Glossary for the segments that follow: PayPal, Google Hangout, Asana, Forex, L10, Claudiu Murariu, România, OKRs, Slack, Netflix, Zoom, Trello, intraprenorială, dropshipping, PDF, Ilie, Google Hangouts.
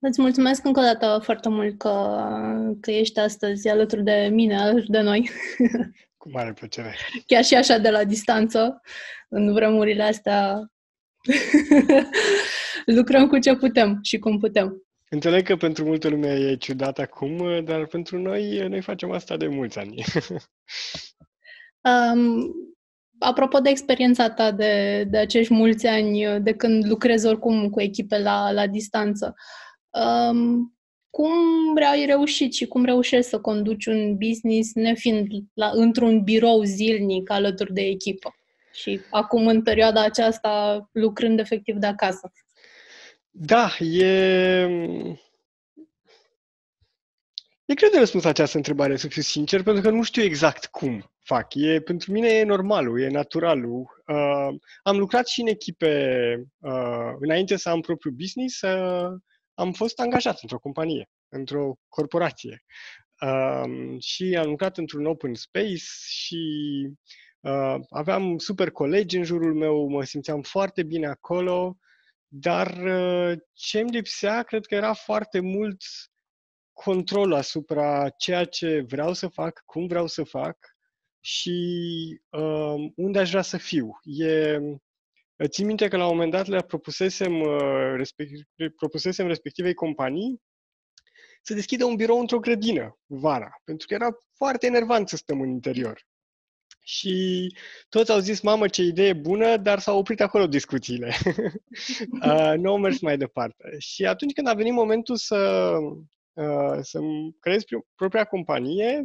Îți mulțumesc încă o dată foarte mult că ești astăzi alături de mine, alături de noi. Cu mare plăcere. Chiar și așa de la distanță, în vremurile astea, lucrăm cu ce putem și cum putem. Înțeleg că pentru multă lume e ciudat acum, dar pentru noi facem asta de mulți ani. Apropo de experiența ta de acești mulți ani, de când lucrezi oricum cu echipe la distanță, cum ai reușit și cum reușești să conduci un business nefiind într-un birou zilnic alături de echipă? Și acum, în perioada aceasta, lucrând efectiv de acasă. Da, e greu de răspuns această întrebare, să fiu sincer, pentru că nu știu exact cum fac. Pentru mine e normalul, e naturalul. Am lucrat și în echipe, înainte să am propriul business, am fost angajat într-o companie, într-o corporație. Și am lucrat într-un open space și aveam super colegi în jurul meu, mă simțeam foarte bine acolo, dar ce-mi lipsea, cred că era foarte mult control asupra ceea ce vreau să fac, cum vreau să fac și unde aș vrea să fiu. Țin minte că la un moment dat le propusesem, respectivei companii să deschidă un birou într-o grădină vara, pentru că era foarte enervant să stăm în interior. Și toți au zis, mamă, ce idee bună, dar s-au oprit acolo discuțiile. Nu au mers mai departe. Și atunci când a venit momentul să-mi creez propria companie,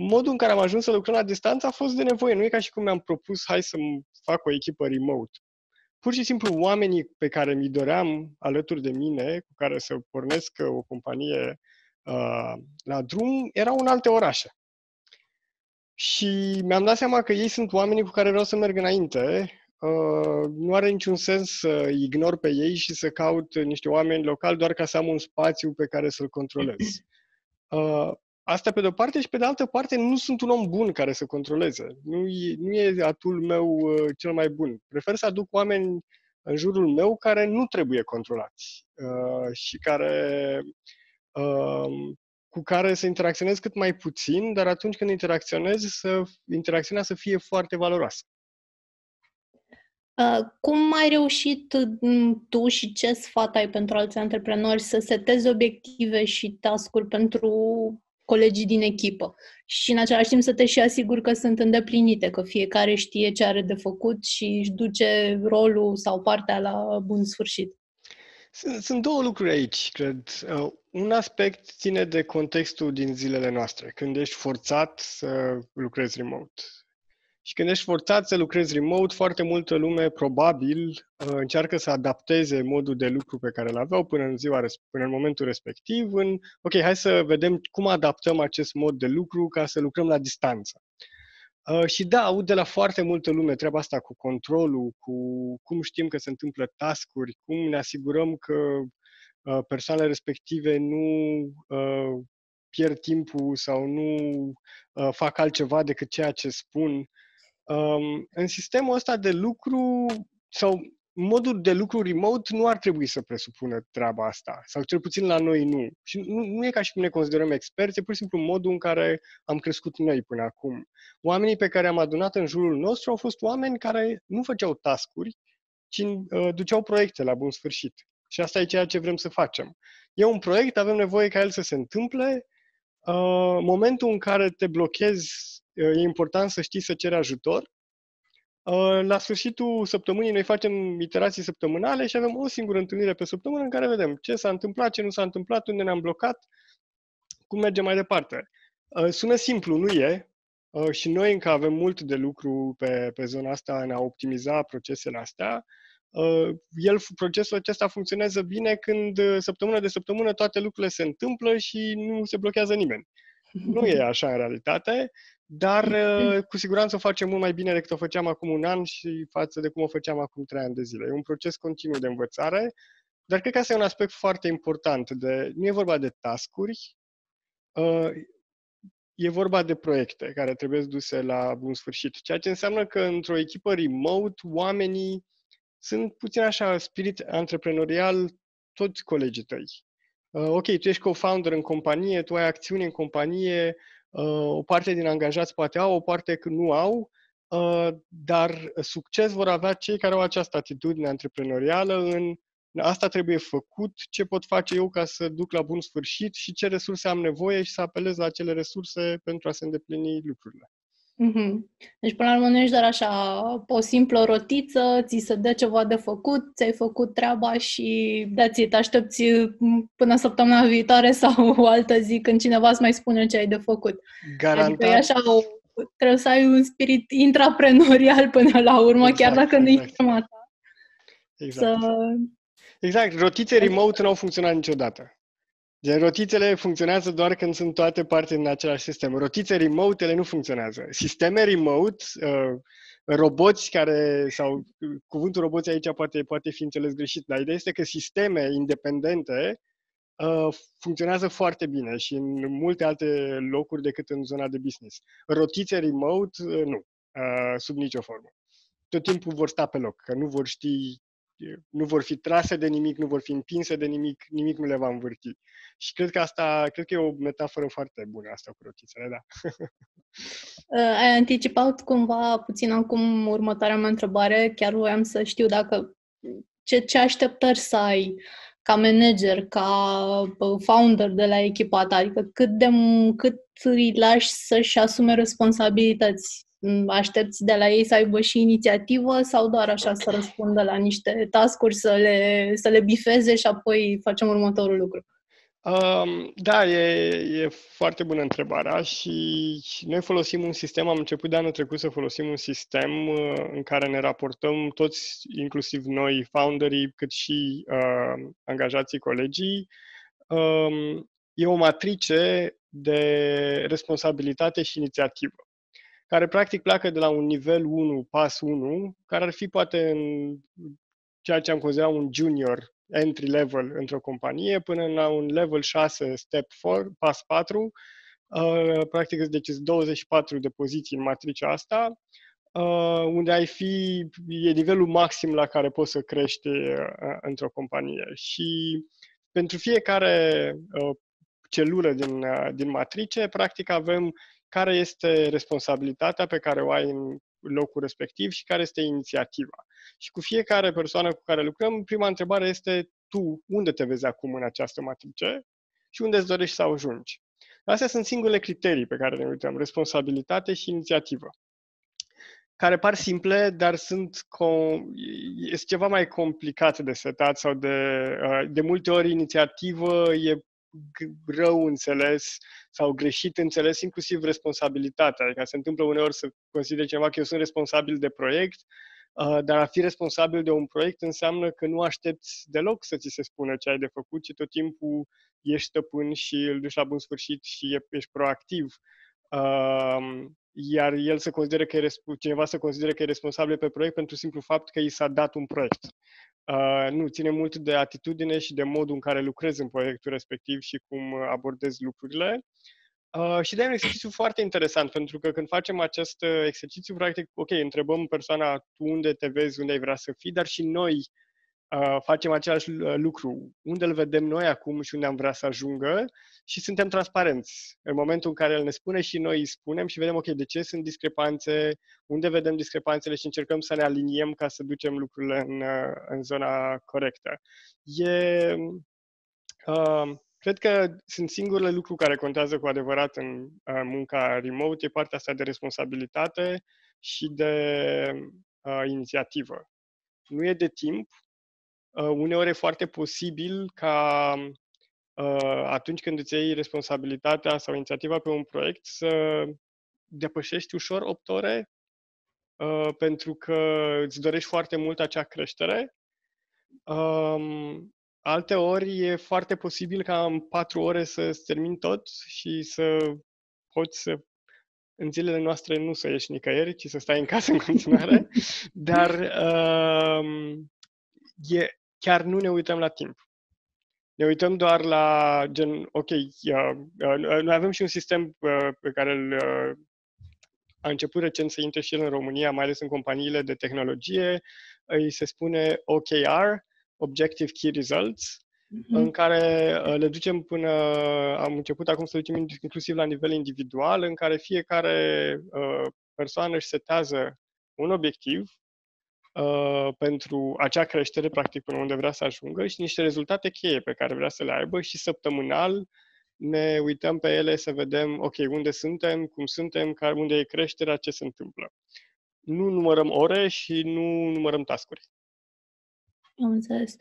modul în care am ajuns să lucrăm la distanță a fost de nevoie. Nu e ca și cum mi-am propus, hai să-mi fac o echipă remote. Pur și simplu oamenii pe care mi-i doream alături de mine, cu care să pornesc o companie la drum, erau în alte orașe. Și mi-am dat seama că ei sunt oamenii cu care vreau să merg înainte. Nu are niciun sens să ignor pe ei și să caut niște oameni locali doar ca să am un spațiu pe care să-l controlez. Asta pe de-o parte și pe de altă parte nu sunt un om bun care să controleze. Nu e atul meu cel mai bun. Prefer să aduc oameni în jurul meu care nu trebuie controlați și care... cu care să interacționez cât mai puțin, dar atunci când interacționez, interacțiunea să fie foarte valoroasă. Cum ai reușit tu și ce sfat ai pentru alți antreprenori să setezi obiective și task-uri pentru colegii din echipă și în același timp să te și asiguri că sunt îndeplinite, că fiecare știe ce are de făcut și își duce rolul sau partea la bun sfârșit? Sunt două lucruri aici, cred. Un aspect ține de contextul din zilele noastre, când ești forțat să lucrezi remote. Și când ești forțat să lucrezi remote, foarte multă lume probabil încearcă să adapteze modul de lucru pe care îl aveau până în momentul respectiv ok, hai să vedem cum adaptăm acest mod de lucru ca să lucrăm la distanță. Și da, aud de la foarte multă lume treaba asta cu controlul, cu cum știm că se întâmplă task-uri, cum ne asigurăm că persoanele respective nu pierd timpul sau nu fac altceva decât ceea ce spun. În sistemul ăsta de lucru sau modul de lucru remote nu ar trebui să presupună treaba asta, sau cel puțin la noi nu. Și nu e ca și cum ne considerăm experți, e pur și simplu modul în care am crescut noi până acum. Oamenii pe care am adunat în jurul nostru au fost oameni care nu făceau task-uri, ci duceau proiecte la bun sfârșit. Și asta e ceea ce vrem să facem. E un proiect, avem nevoie ca el să se întâmple. Momentul în care te blochezi, e important să știi să ceri ajutor. La sfârșitul săptămânii noi facem iterații săptămânale și avem o singură întâlnire pe săptămână în care vedem ce s-a întâmplat, ce nu s-a întâmplat, unde ne-am blocat, cum mergem mai departe. Sună simplu, nu e? Și noi încă avem mult de lucru pe zona asta în a optimiza procesele astea. Procesul acesta funcționează bine când săptămână de săptămână toate lucrurile se întâmplă și nu se blochează nimeni. Nu e așa în realitate, dar cu siguranță o facem mult mai bine decât o făceam acum un an și față de cum o făceam acum 3 ani de zile. E un proces continuu de învățare, dar cred că asta e un aspect foarte important. Nu e vorba de task-uri, e vorba de proiecte care trebuie duse la bun sfârșit. Ceea ce înseamnă că într-o echipă remote, oamenii sunt puțin așa, spirit antreprenorial, toți colegii tăi. Ok, tu ești co-founder în companie, tu ai acțiuni în companie, o parte din angajați poate au, o parte că nu au, dar succes vor avea cei care au această atitudine antreprenorială în asta trebuie făcut, ce pot face eu ca să duc la bun sfârșit și ce resurse am nevoie și să apelez la acele resurse pentru a se îndeplini lucrurile. Mm-hmm. Deci până la urmă nu ești doar așa o simplă rotiță, ți se dă ceva de făcut, ți-ai făcut treaba și dați te aștepți până săptămâna viitoare sau o altă zi când cineva îți mai spune ce ai de făcut. Garantat. Adică e așa, trebuie să ai un spirit intraprenorial până la urmă, exact, chiar dacă nu e firma ta. Exact. Să... exact, rotițe remote nu au funcționat niciodată. Deci, rotițele funcționează doar când sunt toate parte din același sistem. Rotițe remote-ele nu funcționează. Sisteme remote, roboți care, sau cuvântul roboți aici poate fi înțeles greșit, dar ideea este că sisteme independente funcționează foarte bine și în multe alte locuri decât în zona de business. Rotițe remote, nu, sub nicio formă. Tot timpul vor sta pe loc, că nu vor ști, nu vor fi trase de nimic, nu vor fi împinse de nimic, nimic nu le va învârti. Și cred că e o metaforă foarte bună asta cu rotițele, da. Ai anticipat cumva puțin acum următoarea mea întrebare, chiar voiam să știu dacă ce așteptări să ai ca manager, ca founder de la echipa ta, adică cât îi lași să-și asume responsabilități? Aștepți de la ei să aibă și inițiativă sau doar așa să răspundă la niște task-uri, să le bifeze și apoi facem următorul lucru? Da, e foarte bună întrebarea și noi folosim un sistem, am început de anul trecut să folosim un sistem în care ne raportăm toți, inclusiv noi, founderii, cât și angajații, colegii. E o matrice de responsabilitate și inițiativă, care practic pleacă de la un nivel 1, pas 1, care ar fi poate în ceea ce am considerat un junior entry level într-o companie, până la un level 6, step 4, pas 4. Practic deci sunt 24 de poziții în matricea asta, unde e nivelul maxim la care poți să crești într-o companie. Și pentru fiecare celulă din matrice, practic avem care este responsabilitatea pe care o ai în locul respectiv și care este inițiativa. Și cu fiecare persoană cu care lucrăm, prima întrebare este tu unde te vezi acum în această matrice și unde îți dorești să ajungi. Astea sunt singurele criterii pe care ne uităm, responsabilitate și inițiativă, care par simple, dar este ceva mai complicat de setat sau de multe ori inițiativă e rău înțeles sau greșit înțeles, inclusiv responsabilitatea. Adică se întâmplă uneori să consideri cineva că eu sunt responsabil de proiect, dar a fi responsabil de un proiect înseamnă că nu aștepți deloc să ți se spună ce ai de făcut, ci tot timpul ești stăpân și îl duci la bun sfârșit și ești proactiv. Iar el să considere că cineva să considere că e responsabil pe proiect pentru simplu fapt că i s-a dat un proiect. Nu, ține mult de atitudine și de modul în care lucrezi în proiectul respectiv și cum abordezi lucrurile. Și de-aia e un exercițiu foarte interesant, pentru că când facem acest exercițiu, practic, ok, întrebăm persoana tu unde te vezi, unde ai vrea să fii, dar și noi facem același lucru. Unde îl vedem noi acum și unde am vrea să ajungă și suntem transparenți. În momentul în care el ne spune și noi îi spunem și vedem, ok, de ce sunt discrepanțe, unde vedem discrepanțele și încercăm să ne aliniem ca să ducem lucrurile în zona corectă. Cred că sunt singurele lucruri care contează cu adevărat în munca remote, e partea asta de responsabilitate și de inițiativă. Nu e de timp. Uneori e foarte posibil ca atunci când îți iei responsabilitatea sau inițiativa pe un proiect să depășești ușor 8 ore pentru că îți dorești foarte mult acea creștere. Alte ori e foarte posibil ca în 4 ore să-ți termini tot și să poți să... În zilele noastre nu să ieși nicăieri, ci să stai în casă în continuare, dar... chiar nu ne uităm la timp. Ne uităm doar la gen, ok, noi avem și un sistem pe care a început recent să intre și el în România, mai ales în companiile de tehnologie, îi se spune OKR, Objective Key Results, în care le ducem până, am început acum să ducem inclusiv la nivel individual, în care fiecare persoană își setează un obiectiv pentru acea creștere, practic, până unde vrea să ajungă și niște rezultate cheie pe care vrea să le aibă și săptămânal ne uităm pe ele să vedem, ok, unde suntem, cum suntem, unde e creșterea, ce se întâmplă. Nu numărăm ore și nu numărăm task-uri. Am înțeles.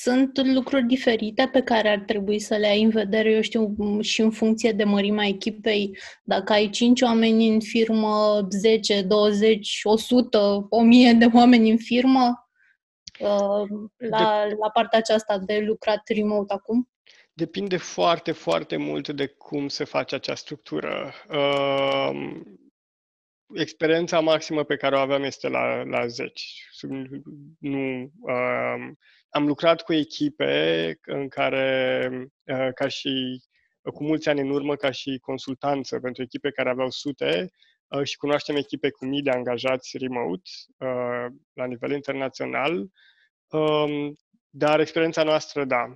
Sunt lucruri diferite pe care ar trebui să le ai în vedere, eu știu, și în funcție de mărimea echipei. Dacă ai 5 oameni în firmă, 10, 20, 100, 1000 de oameni în firmă, la partea aceasta de lucrat remote acum? Depinde foarte, foarte mult de cum se face acea structură. Experiența maximă pe care o aveam este la 10. Am lucrat cu echipe în care, ca și cu mulți ani în urmă, ca și consultanță pentru echipe care aveau sute și cunoaștem echipe cu mii de angajați remote la nivel internațional. Dar experiența noastră, da,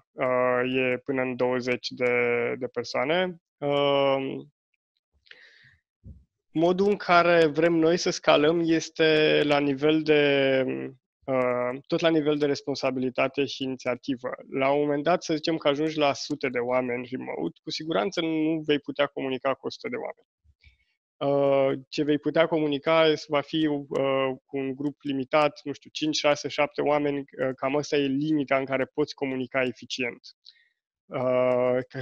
e până în 20 de persoane. Modul în care vrem noi să scalăm este tot la nivel de responsabilitate și inițiativă. La un moment dat, să zicem că ajungi la sute de oameni remote, cu siguranță nu vei putea comunica cu 100 de oameni. Ce vei putea comunica va fi cu un grup limitat, nu știu, 5, 6, 7 oameni, cam asta e limita în care poți comunica eficient.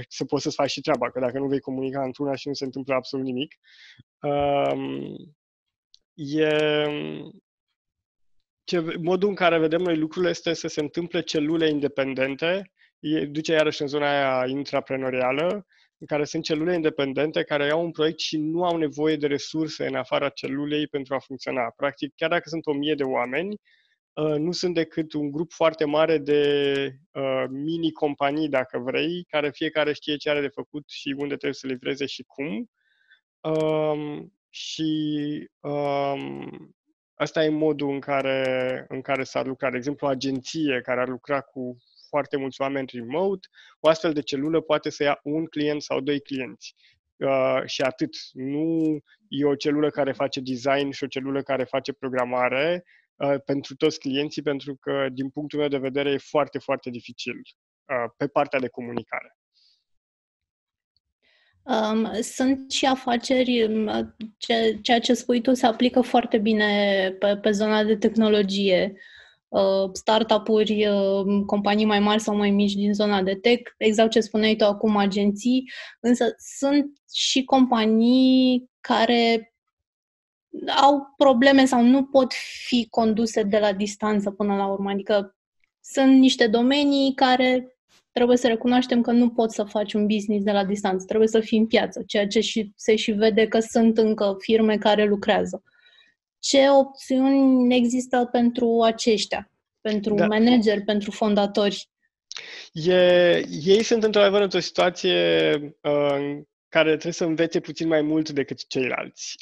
Să poți să-ți faci și treaba, că dacă nu vei comunica într-una și nu se întâmplă absolut nimic. Modul în care vedem noi lucrurile este să se întâmple celule independente, duce iarăși în zona aia intraprenorială, în care sunt celule independente care iau un proiect și nu au nevoie de resurse în afara celulei pentru a funcționa. Practic, chiar dacă sunt 1000 de oameni, nu sunt decât un grup foarte mare de mini-companii, dacă vrei, care fiecare știe ce are de făcut și unde trebuie să livreze și cum. Asta e modul în care s-ar lucra. De exemplu, o agenție care ar lucra cu foarte mulți oameni remote, o astfel de celulă poate să ia un client sau doi clienți și atât. Nu e o celulă care face design și o celulă care face programare pentru toți clienții, pentru că, din punctul meu de vedere, e foarte, foarte dificil pe partea de comunicare. Sunt și afaceri, ceea ce spui tu se aplică foarte bine pe zona de tehnologie. Startup-uri, companii mai mari sau mai mici din zona de tech, exact ce spuneai tu acum, agenții, însă sunt și companii care au probleme sau nu pot fi conduse de la distanță până la urmă. Adică sunt niște domenii care trebuie să recunoaștem că nu poți să faci un business de la distanță, trebuie să fii în piață, ceea ce se și vede că sunt încă firme care lucrează. Ce opțiuni există pentru aceștia, pentru manageri, pentru fondatori? Ei sunt într-adevăr într-o situație în care trebuie să învețe puțin mai mult decât ceilalți.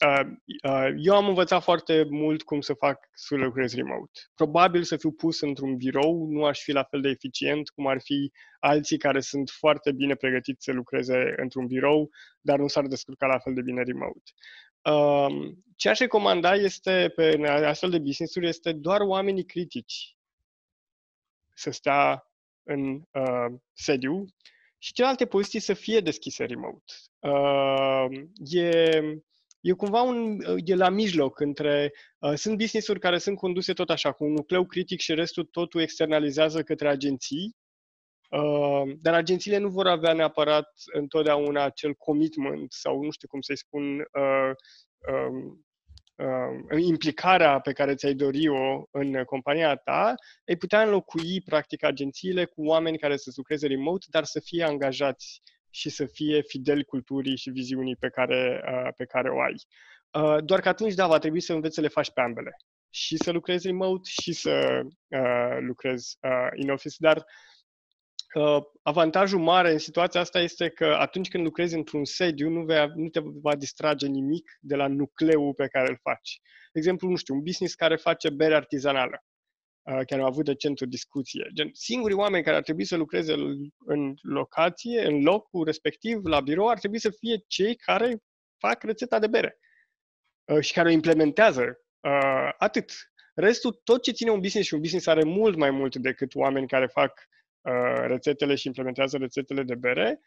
Eu am învățat foarte mult cum să fac să lucrez remote. Probabil să fiu pus într-un birou, nu aș fi la fel de eficient cum ar fi alții care sunt foarte bine pregătiți să lucreze într-un birou, dar nu s-ar descurca la fel de bine remote. Ce aș recomanda este, în astfel de business-uri, este doar oamenii critici să stea în sediu și celelalte poziții să fie deschise remote. E cumva la mijloc între... sunt business-uri care sunt conduse tot așa, cu un nucleu critic și restul totul externalizează către agenții, dar agențiile nu vor avea neapărat întotdeauna acel commitment sau nu știu cum să-i spun, implicarea pe care ți-ai dori-o în compania ta. Ai putea înlocui practic agențiile cu oameni care să lucreze remote, dar să fie angajați și să fie fideli culturii și viziunii pe care o ai. Doar că atunci, da, va trebui să înveți să le faci pe ambele. Și să lucrezi remote și să lucrezi in office, dar avantajul mare în situația asta este că atunci când lucrezi într-un sediu nu te va distrage nimic de la nucleul pe care îl faci. De exemplu, nu știu, un business care face bere artizanală. care au avut recent o discuție. Gen, singurii oameni care ar trebui să lucreze în locație, în locul respectiv, la birou, ar trebui să fie cei care fac rețeta de bere și care o implementează. Atât. Restul, tot ce ține un business, și un business are mult mai mult decât oameni care fac rețetele și implementează rețetele de bere,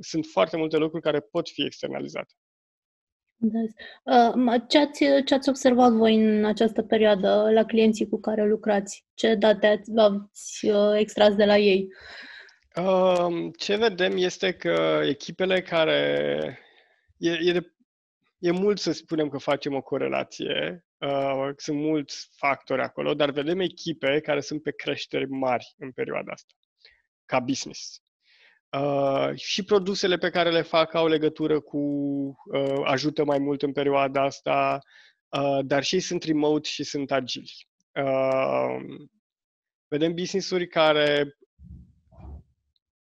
sunt foarte multe lucruri care pot fi externalizate. Ce ați observat voi în această perioadă la clienții cu care lucrați? Ce date ați extras de la ei? Ce vedem este că echipele care... E mult să spunem că facem o corelație, sunt mulți factori acolo, dar vedem echipe care sunt pe creșteri mari în perioada asta, ca business. Și produsele pe care le fac au legătură cu ajută mai mult în perioada asta, dar și ei sunt remote și sunt agili. Vedem business-uri care,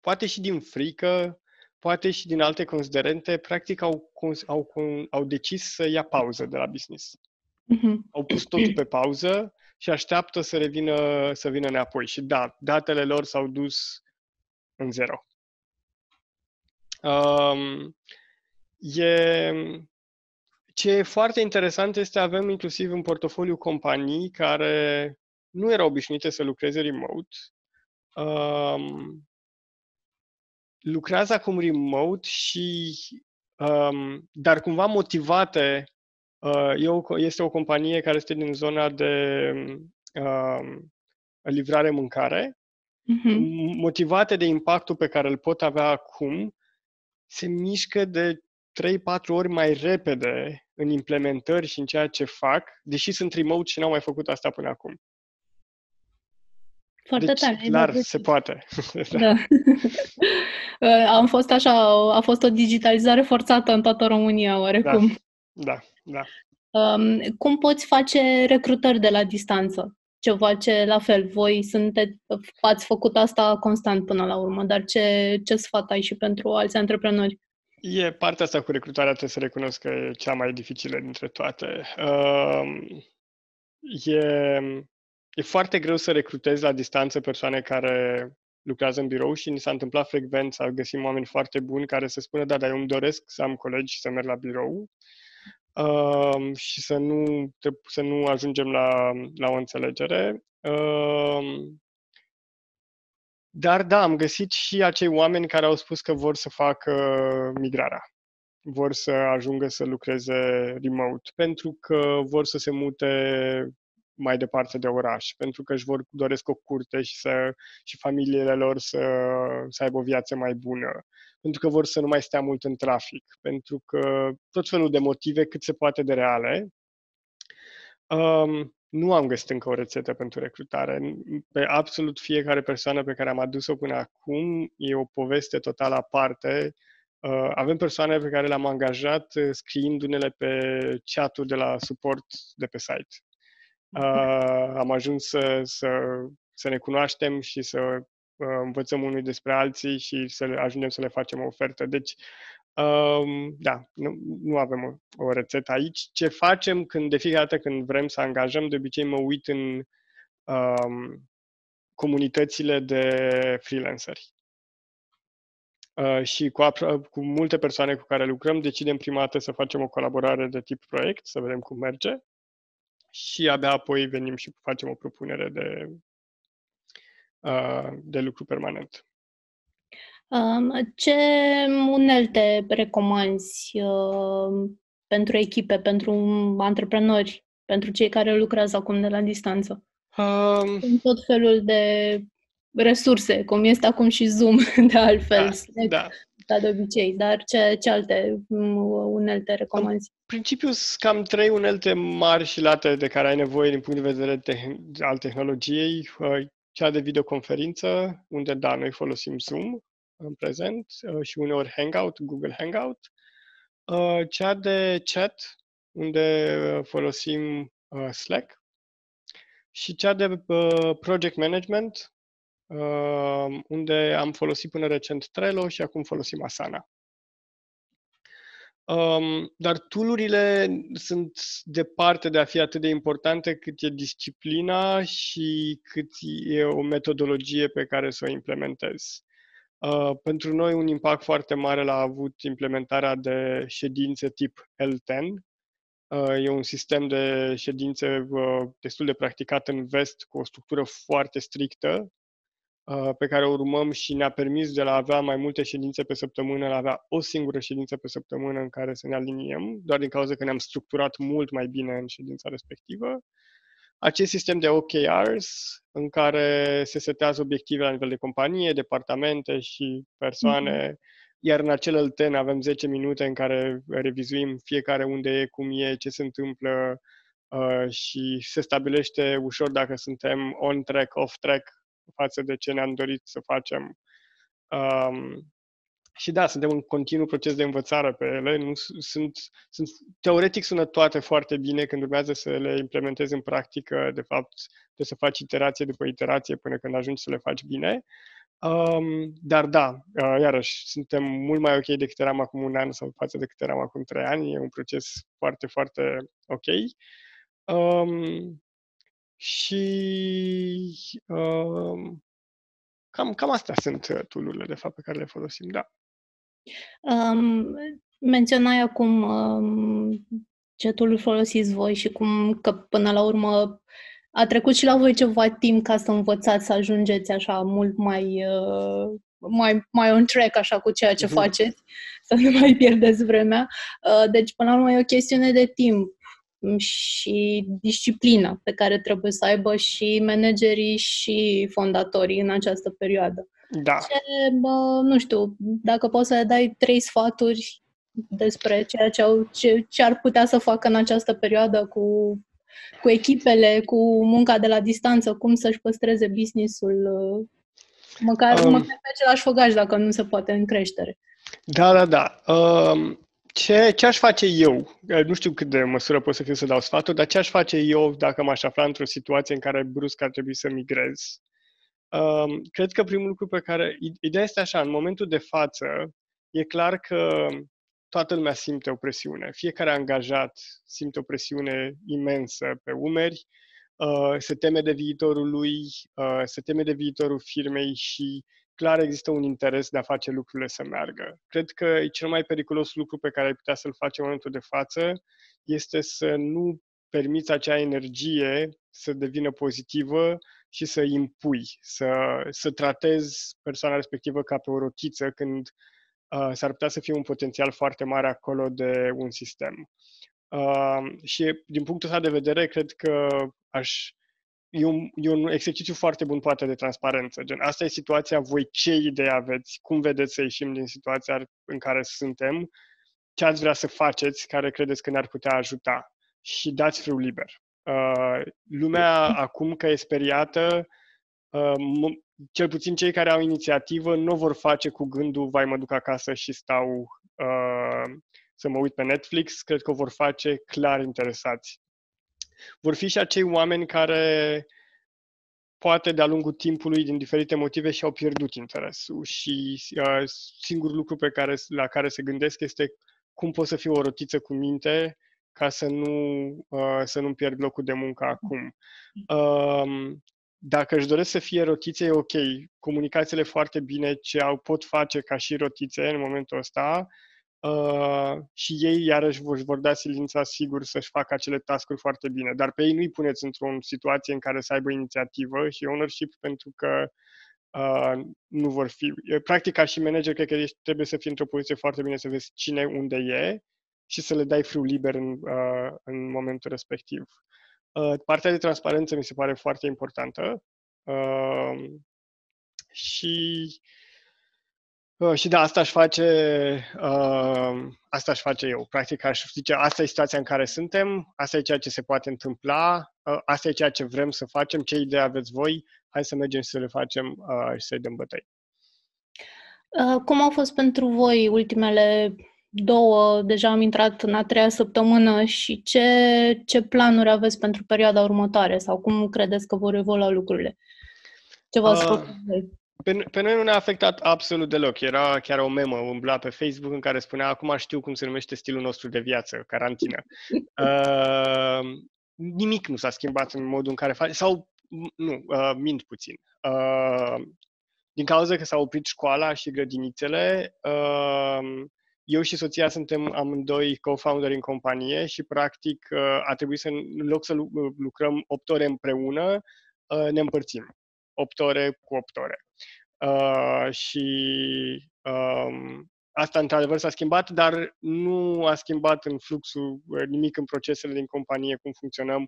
poate și din frică, poate și din alte considerente, practic au decis să ia pauză de la business. Mm-hmm. Au pus totul pe pauză și așteaptă să vină înapoi. Și da, datele lor s-au dus în zero. Ce e foarte interesant este că avem inclusiv în portofoliu companii care nu erau obișnuite să lucreze remote, lucrează acum remote și dar cumva motivate. Este o companie care este din zona de livrare-mâncare, uh-huh. Motivate de impactul pe care îl pot avea acum, se mișcă de 3-4 ori mai repede în implementări și în ceea ce fac, deși sunt remote și n-au mai făcut asta până acum. Foarte deci, tare. Clar, se poate. Da. Am fost așa, a fost o digitalizare forțată în toată România, oarecum. Da. Cum poți face recrutări de la distanță? Ceva ce, la fel, voi ați făcut asta constant până la urmă, dar ce sfat ai și pentru alți antreprenori? Partea asta cu recrutarea, trebuie să recunosc că e cea mai dificilă dintre toate. E foarte greu să recrutezi la distanță persoane care lucrează în birou și ni s-a întâmplat frecvent să găsim oameni foarte buni care să spună da, dar eu îmi doresc să am colegi și să merg la birou și să nu ajungem la o înțelegere. Dar da, am găsit și acei oameni care au spus că vor să facă migrarea. Vor să ajungă să lucreze remote pentru că vor să se mute mai departe de oraș, pentru că doresc o curte și familiile lor să aibă o viață mai bună, pentru că vor să nu mai stea mult în trafic, pentru că tot felul de motive cât se poate de reale. Nu am găsit încă o rețetă pentru recrutare. Pe absolut fiecare persoană pe care am adus-o până acum e o poveste total aparte. Avem persoane pe care le-am angajat scriindu-ne pe chat-uri de la suport de pe site. Am ajuns să ne cunoaștem și să învățăm unii despre alții și să ajungem să le facem o ofertă. Deci, nu avem o rețetă aici. Ce facem de fiecare dată când vrem să angajăm? De obicei mă uit în comunitățile de freelanceri. Și cu multe persoane cu care lucrăm, decidem prima dată să facem o colaborare de tip proiect, să vedem cum merge. Și abia apoi venim și facem o propunere de lucru permanent. Ce unelte recomanzi pentru echipe, pentru antreprenori, pentru cei care lucrează acum de la distanță? În tot felul de resurse, cum este acum și Zoom, de altfel. Da, de obicei, dar ce alte unelte recomanzi? În principiu, sunt cam 3 unelte mari și late de care ai nevoie din punct de vedere al tehnologiei. Cea de videoconferință, unde, da, noi folosim Zoom în prezent și uneori Hangout, Google Hangout. Cea de chat, unde folosim Slack. Și cea de project management, unde am folosit până recent Trello și acum folosim Asana. Dar tool-urile sunt departe de a fi atât de importante cât e disciplina și cât e o metodologie pe care să o implementezi. Pentru noi un impact foarte mare l-a avut implementarea de ședințe tip L10. E un sistem de ședințe destul de practicat în vest, cu o structură foarte strictă, pe care o urmăm și ne-a permis de la avea mai multe ședințe pe săptămână, la avea o singură ședință pe săptămână în care să ne aliniem, doar din cauza că ne-am structurat mult mai bine în ședința respectivă. Acest sistem de OKRs, în care se setează obiective la nivel de companie, departamente și persoane, iar în acel L10 avem 10 minute în care revizuim fiecare unde e, cum e, ce se întâmplă și se stabilește ușor dacă suntem on track, off track, față de ce ne-am dorit să facem. Și da, suntem în continuu proces de învățare pe ele. Teoretic sună toate foarte bine, când urmează să le implementezi în practică, de fapt, trebuie să faci iterație după iterație până când ajungi să le faci bine. Dar da, iarăși, suntem mult mai ok decât eram acum un an sau față decât eram acum 3 ani. E un proces foarte, foarte ok. Și cam astea sunt tool-urile, de fapt, pe care le folosim, da. Menționai acum ce tool-uri folosiți voi și cum că până la urmă a trecut și la voi ceva timp ca să învățați să ajungeți așa mult mai on track așa cu ceea ce faceți, să nu mai pierdeți vremea. Deci, până la urmă, e o chestiune de timp și disciplina pe care trebuie să aibă și managerii și fondatorii în această perioadă. Da. Nu știu, dacă poți să dai 3 sfaturi despre ceea ce ar putea să facă în această perioadă cu echipele, cu munca de la distanță, cum să-și păstreze business-ul, măcar pe același făgaș, dacă nu se poate, în creștere. Da. Ce aș face eu? Nu știu cât de măsură pot să fiu să dau sfaturi, dar ce aș face eu dacă m-aș afla într-o situație în care brusc ar trebui să migrez? Cred că primul lucru pe care... Ideea este așa, în momentul de față, e clar că toată lumea simte o presiune. Fiecare angajat simte o presiune imensă pe umeri, se teme de viitorul lui, se teme de viitorul firmei și clar există un interes de a face lucrurile să meargă. Cred că e cel mai periculos lucru pe care ai putea să-l faci în momentul de față este să nu permiți acea energie să devină pozitivă și să impui, să tratezi persoana respectivă ca pe o rotiță, când s-ar putea să fie un potențial foarte mare acolo de un sistem. Și din punctul ăsta de vedere, cred că e un exercițiu foarte bun, poate, de transparență. Gen, asta e situația, voi ce idei aveți? Cum vedeți să ieșim din situația în care suntem? Ce ați vrea să faceți care credeți că ne-ar putea ajuta? Și dați frâul liber. Lumea, acum că e speriată, cel puțin cei care au inițiativă nu vor face cu gândul, vai, mă duc acasă și stau să mă uit pe Netflix. Cred că o vor face clar interesați. Vor fi și acei oameni care poate de-a lungul timpului, din diferite motive, și-au pierdut interesul și singurul lucru la care se gândesc este cum pot să fiu o rotiță cu minte ca să nu pierd locul de muncă acum. Dacă își doresc să fie rotițe, ok, comunicați-le foarte bine ce pot face ca și rotițe în momentul ăsta. Și ei, iarăși, vor da silința, sigur, să-și facă acele task-uri foarte bine. Dar pe ei nu-i puneți într-o situație în care să aibă inițiativă și ownership, pentru că nu vor fi. Practic, ca și manager, cred că trebuie să fii într-o poziție foarte bine să vezi cine, unde e și să le dai frâul liber în momentul respectiv. Partea de transparență mi se pare foarte importantă. Și da, asta aș face eu. Practic aș zice, asta e situația în care suntem, asta e ceea ce se poate întâmpla, asta e ceea ce vrem să facem, ce idei aveți voi, hai să mergem să le facem și să-i dăm bătăi. Cum au fost pentru voi ultimele 2, deja am intrat în a 3-a săptămână, și ce planuri aveți pentru perioada următoare sau cum credeți că vor evolua lucrurile? Ce v-ați făcut? Pe noi nu ne-a afectat absolut deloc. Era chiar o memă umblă pe Facebook în care spunea acum știu cum se numește stilul nostru de viață, carantină. Nimic nu s-a schimbat în modul în care face... Sau, nu, mint puțin. Din cauza că s-a oprit școala și grădinițele, eu și soția suntem amândoi co-founder în companie și, practic, a trebuit să, în loc să lucrăm 8 ore împreună, ne împărțim. 8 ore cu 8 ore. Asta, într-adevăr, s-a schimbat, dar nu a schimbat în fluxul nimic în procesele din companie, cum funcționăm.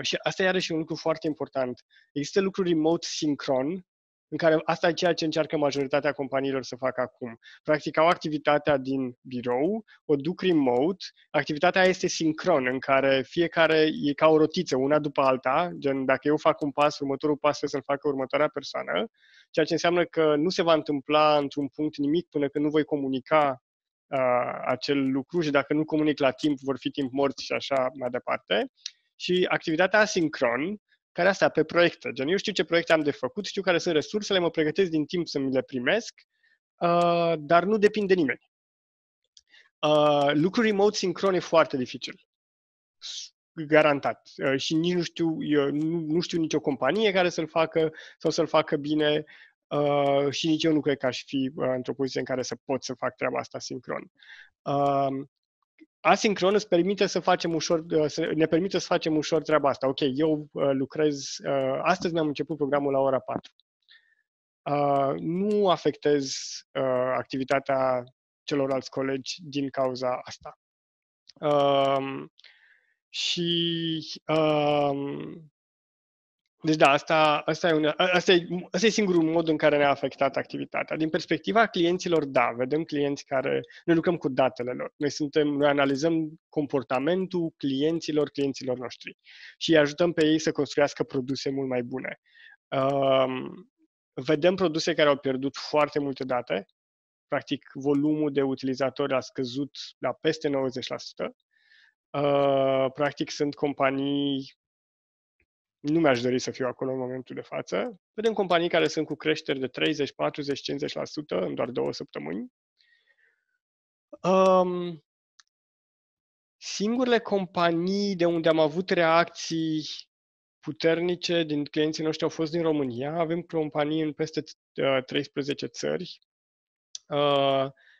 Și asta, iarăși, e un lucru foarte important. Există lucruri remote sincron, în care asta e ceea ce încearcă majoritatea companiilor să facă acum. Practic, au activitatea din birou, o duc remote, activitatea este sincron, în care fiecare e ca o rotiță, una după alta, gen dacă eu fac un pas, următorul pas trebuie să-l facă următoarea persoană, ceea ce înseamnă că nu se va întâmpla într-un punct nimic până când nu voi comunica acel lucru și dacă nu comunic la timp, vor fi timp morți și așa mai departe. Și activitatea asincron, care asta pe proiecte. Gen, eu știu ce proiecte am de făcut, știu care sunt resursele, mă pregătesc din timp să mi le primesc, dar nu depinde de nimeni. Lucrul remote sincron e foarte dificil. Garantat. Și nici nu știu, eu nu știu nicio companie care să-l facă sau să-l facă bine și nici eu nu cred că aș fi într-o poziție în care să pot să fac treaba asta sincron. Asincron îți permite să facem ușor, ne permite să facem ușor treaba asta. Ok, eu lucrez, astăzi mi-am început programul la ora 4. Nu afectez activitatea celorlalți colegi din cauza asta. Deci da, asta e singurul mod în care ne-a afectat activitatea. Din perspectiva clienților, da, vedem clienți care... Noi lucrăm cu datele lor. Noi analizăm comportamentul clienților noștri și îi ajutăm pe ei să construiască produse mult mai bune. Vedem produse care au pierdut foarte multe date. Practic, volumul de utilizatori a scăzut la peste 90%. Practic, sunt companii... Nu mi-aș dori să fiu acolo în momentul de față. Vedem companii care sunt cu creșteri de 30, 40, 50% în doar 2 săptămâni. Singurele companii de unde am avut reacții puternice din clienții noștri au fost din România. Avem companii în peste 13 țări.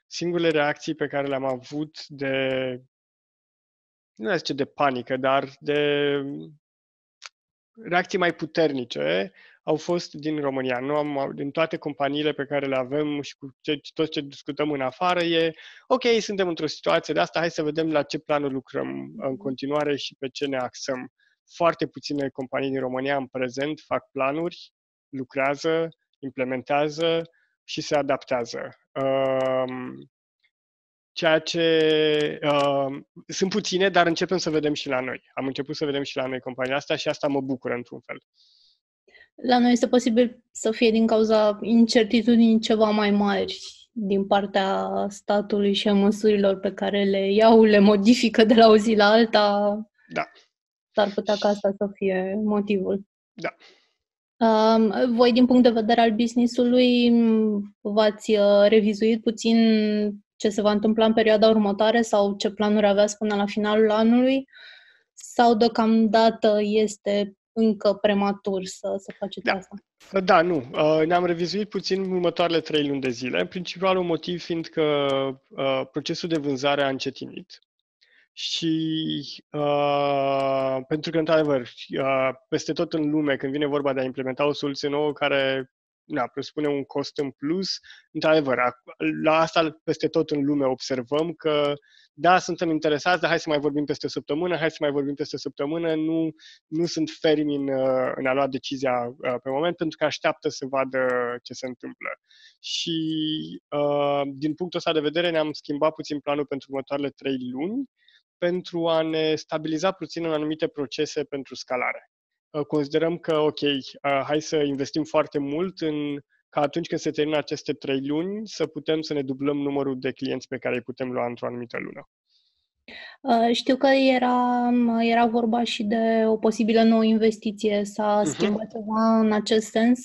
Singurele reacții pe care le-am avut de... Nu aș zice de panică, dar de... Reacții mai puternice au fost din România. Din toate companiile pe care le avem și cu tot ce discutăm în afară e ok, suntem într-o situație de asta, hai să vedem la ce planuri lucrăm în continuare și pe ce ne axăm. Foarte puține companii din România în prezent fac planuri, lucrează, implementează și se adaptează. Ceea ce sunt puține, dar începem să vedem și la noi. Am început să vedem și la noi compania asta și asta mă bucură într-un fel. La noi este posibil să fie din cauza incertitudinii ceva mai mari din partea statului și a măsurilor pe care le iau, le modifică de la o zi la alta. Da. S-ar putea ca asta să fie motivul. Da. Voi, din punct de vedere al business-ului, v-ați revizuit puțin ce se va întâmpla în perioada următoare sau ce planuri aveați până la finalul anului sau deocamdată este încă prematur să faceți asta? Da, nu. Ne-am revizuit puțin următoarele 3 luni de zile, principalul motiv fiind că procesul de vânzare a încetinit și pentru că, într-adevăr, peste tot în lume, când vine vorba de a implementa o soluție nouă care presupune un cost în plus. Într-adevăr, la asta peste tot în lume observăm că da, suntem interesați, dar hai să mai vorbim peste o săptămână, nu sunt fermi în a lua decizia pe moment, pentru că așteaptă să vadă ce se întâmplă. Și din punctul ăsta de vedere ne-am schimbat puțin planul pentru următoarele 3 luni pentru a ne stabiliza puțin în anumite procese pentru scalare. Considerăm că, ok, hai să investim foarte mult ca atunci când se termină aceste 3 luni să putem să ne dublăm numărul de clienți pe care îi putem lua într-o anumită lună. Știu că era vorba și de o posibilă nouă investiție. S-a schimbat ceva în acest sens?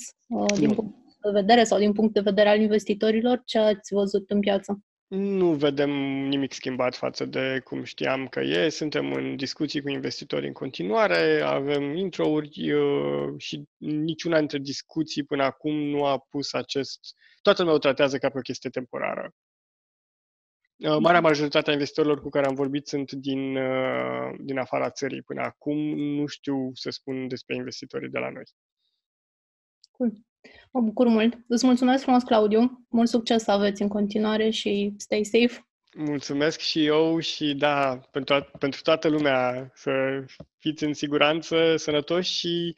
Din punct vedere sau din punct de vedere al investitorilor, ce ați văzut în piață? Nu vedem nimic schimbat față de cum știam că e. Suntem în discuții cu investitori în continuare, avem intro-uri și niciuna dintre discuții până acum nu a pus acest... Toată lumea o tratează ca pe o chestie temporară. Marea majoritate a investitorilor cu care am vorbit sunt din afara țării până acum. Nu știu să spun despre investitorii de la noi. Cool. Mă bucur mult. Îți mulțumesc frumos, Claudiu. Mult succes să aveți în continuare și stay safe. Mulțumesc și eu și da, pentru toată lumea să fiți în siguranță, sănătoși și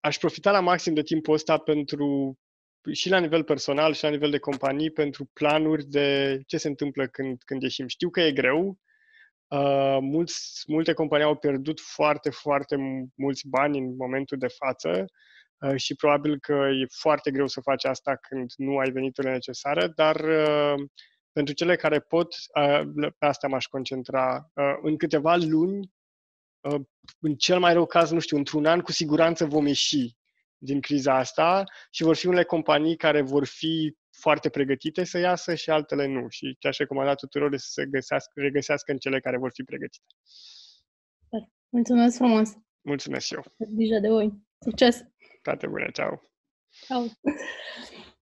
aș profita la maxim de timpul ăsta pentru... și la nivel personal și la nivel de companii, pentru planuri de ce se întâmplă când ieșim. Știu că e greu. Multe companii au pierdut foarte, foarte mulți bani în momentul de față și probabil că e foarte greu să faci asta când nu ai veniturile necesare, dar pentru cele care pot, pe asta m-aș concentra. În câteva luni, în cel mai rău caz, nu știu, într-un an, cu siguranță vom ieși din criza asta și vor fi unele companii care vor fi foarte pregătite să iasă și altele nu. Și ce aș recomanda tuturor este să se regăsească în cele care vor fi pregătite. Mulțumesc frumos! Mulțumesc și eu! Grijă de voi! Succes! Toate bune! Ceau! Ciao.